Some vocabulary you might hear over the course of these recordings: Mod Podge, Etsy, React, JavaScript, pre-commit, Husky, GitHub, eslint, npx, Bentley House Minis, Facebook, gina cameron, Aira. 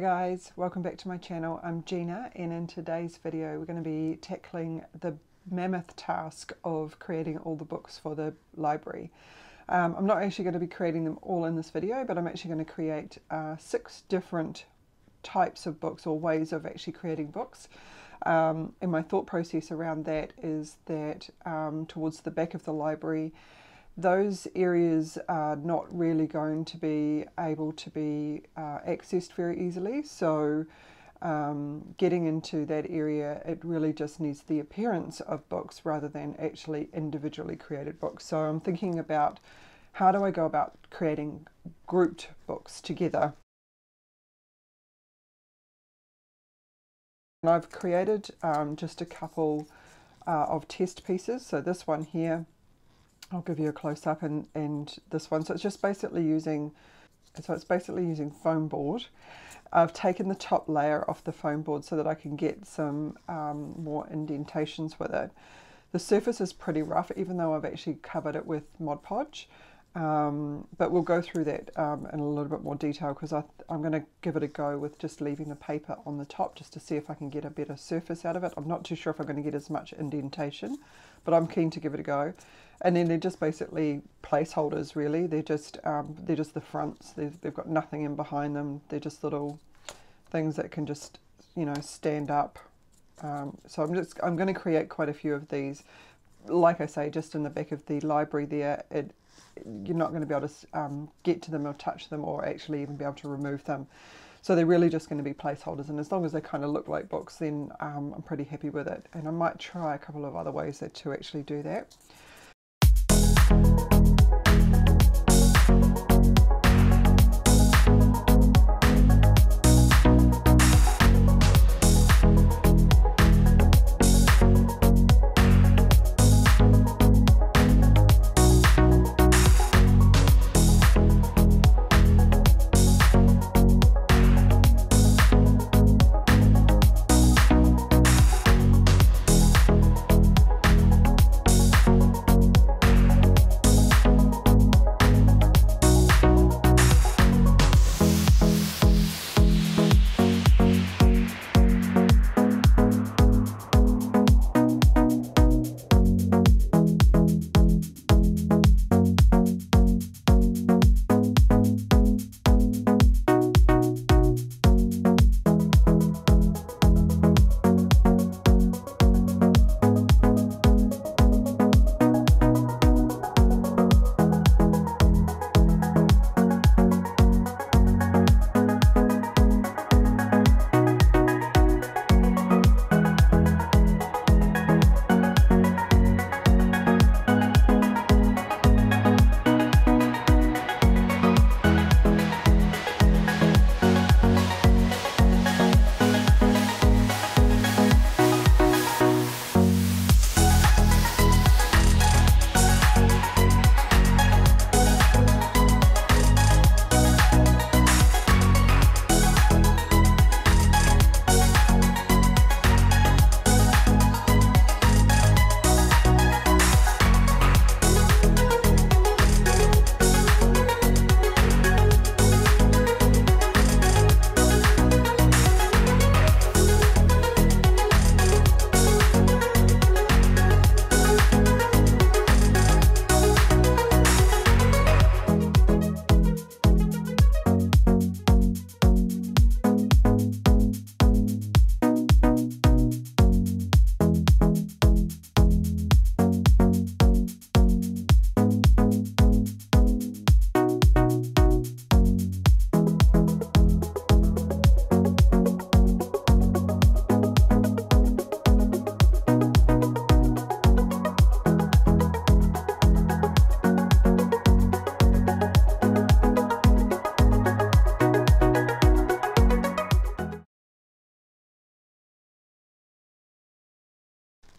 Hi guys, welcome back to my channel. I'm Gina, and in today's video we're going to be tackling the mammoth task of creating all the books for the library. I'm not actually going to be creating them all in this video, but I'm actually going to create six different types of books or ways of actually creating books. And my thought process around that is that towards the back of the library, those areas are not really going to be able to be accessed very easily. So getting into that area, it really just needs the appearance of books rather than actually individually created books. So I'm thinking about how do I go about creating grouped books together. And I've created just a couple of test pieces. So this one here, I'll give you a close-up, and this one. So it's just basically using, foam board. I've taken the top layer off the foam board so that I can get some more indentations with it. The surface is pretty rough, even though I've actually covered it with Mod Podge. But we'll go through that in a little bit more detail, because I'm going to give it a go with just leaving the paper on the top just to see if I can get a better surface out of it. I'm not too sure if I'm going to get as much indentation, but I'm keen to give it a go. And then they're just basically placeholders, really. They're just the fronts. They've got nothing in behind them. They're just little things that can just, you know, stand up. So I'm going to create quite a few of these. Like I say, just in the back of the library there, you're not going to be able to get to them or touch them or actually even be able to remove them. So they're really just going to be placeholders, and as long as they kind of look like books, then I'm pretty happy with it. And I might try a couple of other ways to actually do that.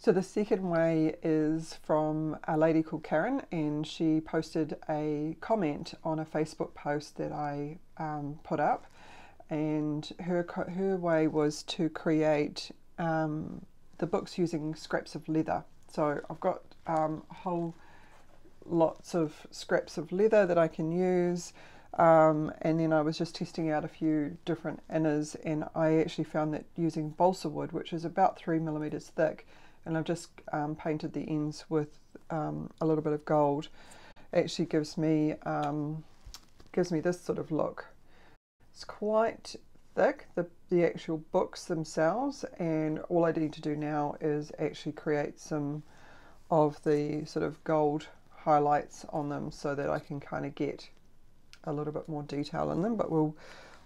So the second way is from a lady called Karen, and she posted a comment on a Facebook post that I put up, and her way was to create the books using scraps of leather. So I've got whole lots of scraps of leather that I can use. And then I was just testing out a few different inners, and I actually found that using balsa wood, which is about 3 millimeters thick, and I've just painted the ends with a little bit of gold, actually gives me this sort of look. It's quite thick, the actual books themselves, and all I need to do now is actually create some of the sort of gold highlights on them so that I can kind of get a little bit more detail in them. But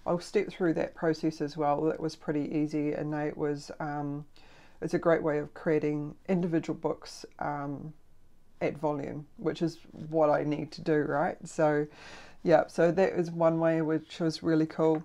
I'll step through that process as well. That was pretty easy, and it was it's a great way of creating individual books at volume, which is what I need to do, right? So yeah, so that is one way which was really cool.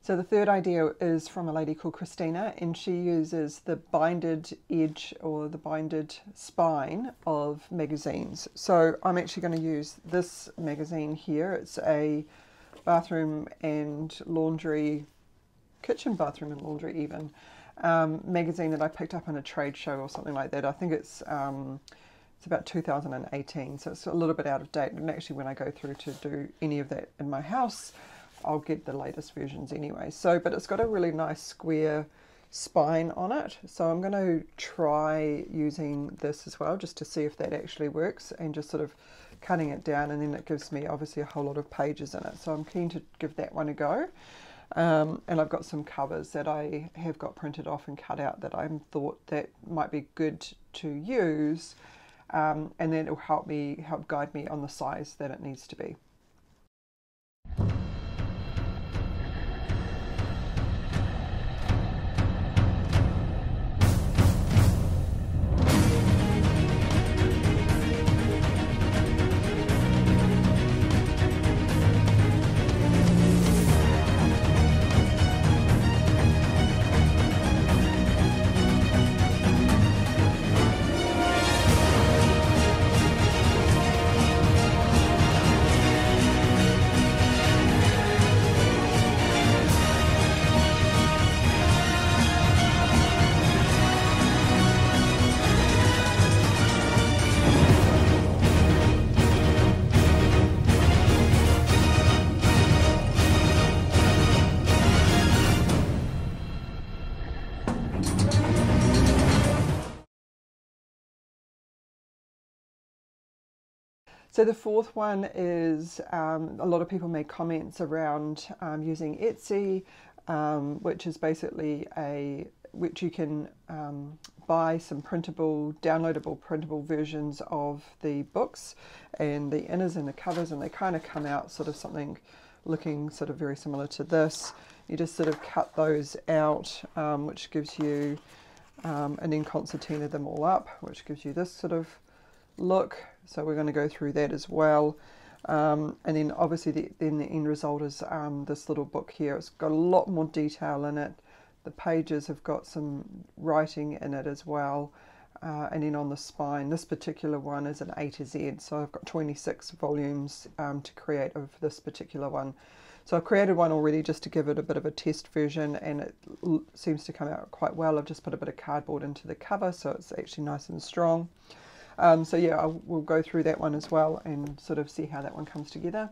So the third idea is from a lady called Christina, and she uses the binded edge or the binded spine of magazines. So I'm actually going to use this magazine here. It's a bathroom and laundry, kitchen bathroom and laundry even, magazine that I picked up in a trade show or something like that. I think it's about 2018, so it's a little bit out of date. And actually when I go through to do any of that in my house, I'll get the latest versions anyway. So, but it's got a really nice square spine on it. So I'm going to try using this as well, just to see if that actually works, and just sort of cutting it down, and then it gives me obviously a whole lot of pages in it. So I'm keen to give that one a go. And I've got some covers that I have got printed off and cut out that I thought that might be good to use, and then it'll help guide me on the size that it needs to be. So the fourth one is, a lot of people make comments around using Etsy, which is basically which you can buy some downloadable printable versions of the books, and the inners and the covers, and they kind of come out sort of something looking sort of very similar to this. You just sort of cut those out, which gives you, and then concertina them all up, which gives you this sort of look. So we're going to go through that as well, and then obviously then the end result is this little book here. It's got a lot more detail in it. The pages have got some writing in it as well, and then on the spine, this particular one is an A to Z. So I've got 26 volumes to create of this particular one. So I've created one already just to give it a bit of a test version, and it seems to come out quite well. I've just put a bit of cardboard into the cover, so it's actually nice and strong. So yeah, we'll go through that one as well and sort of see how that one comes together.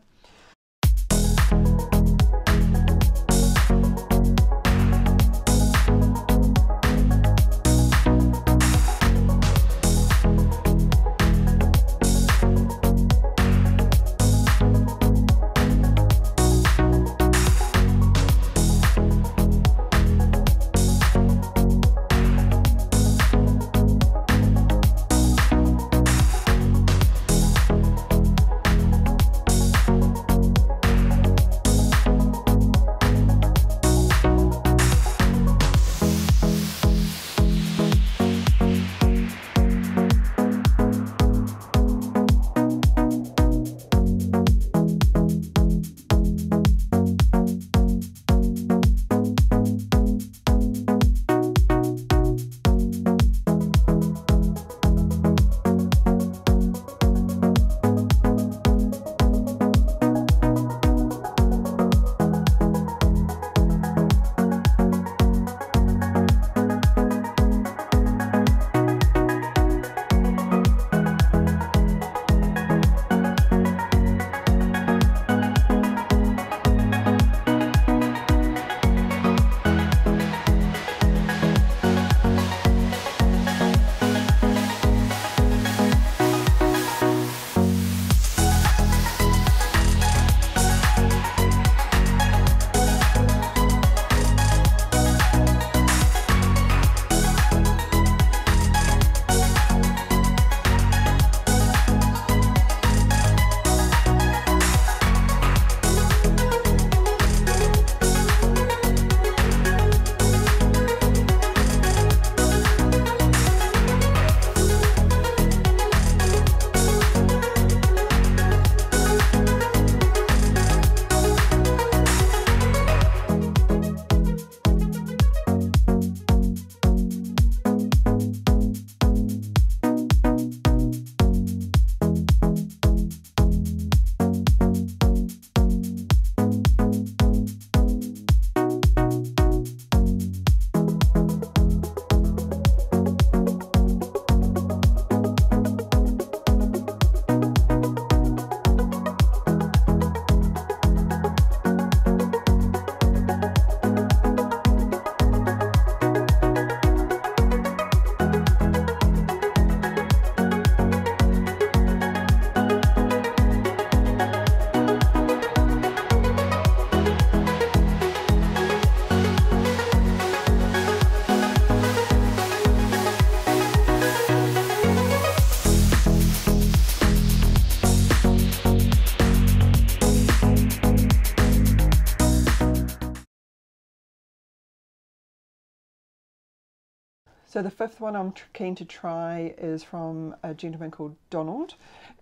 So the fifth one I'm keen to try is from a gentleman called Donald,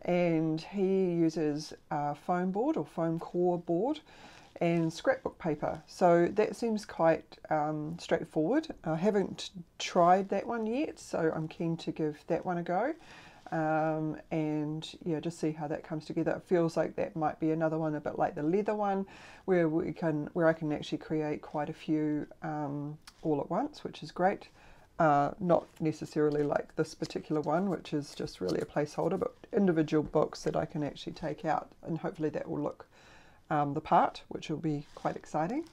and he uses foam board or foam core board and scrapbook paper. So that seems quite straightforward. I haven't tried that one yet, so I'm keen to give that one a go. And yeah, just see how that comes together. It feels like that might be another one a bit like the leather one, where we can, where I can actually create quite a few all at once, which is great. Not necessarily like this particular one, which is just really a placeholder, but individual books that I can actually take out, and hopefully that will look the part, which will be quite exciting.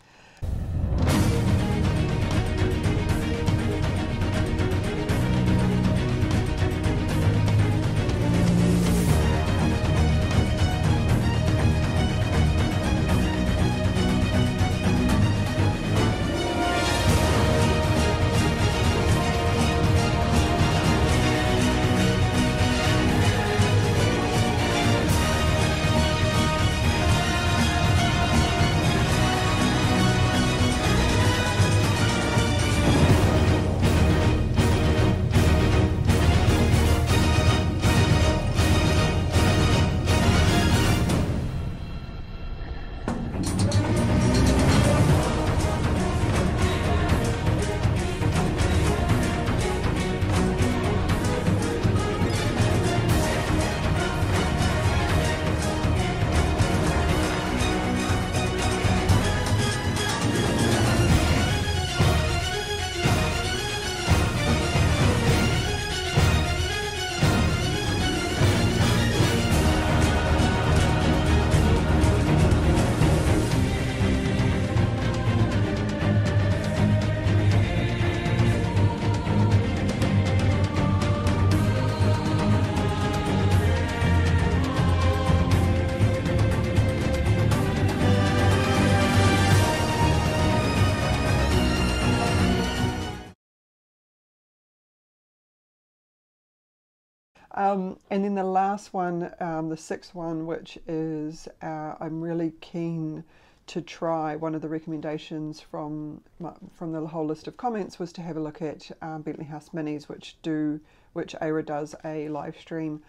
And then the last one, the sixth one, which is I'm really keen to try. One of the recommendations from the whole list of comments was to have a look at Bentley House Minis, which Aira does a live stream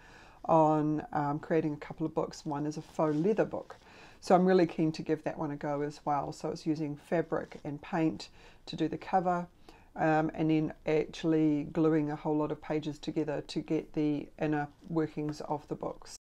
on creating a couple of books. One is a faux leather book, so I'm really keen to give that one a go as well. So it's using fabric and paint to do the cover. And then actually gluing a whole lot of pages together to get the inner workings of the books.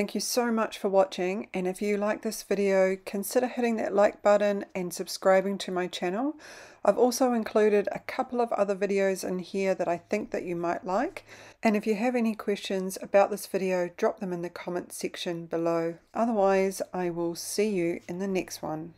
Thank you so much for watching, and if you like this video, consider hitting that like button and subscribing to my channel. I've also included a couple of other videos in here that I think that you might like, and if you have any questions about this video, drop them in the comments section below. Otherwise, I will see you in the next one.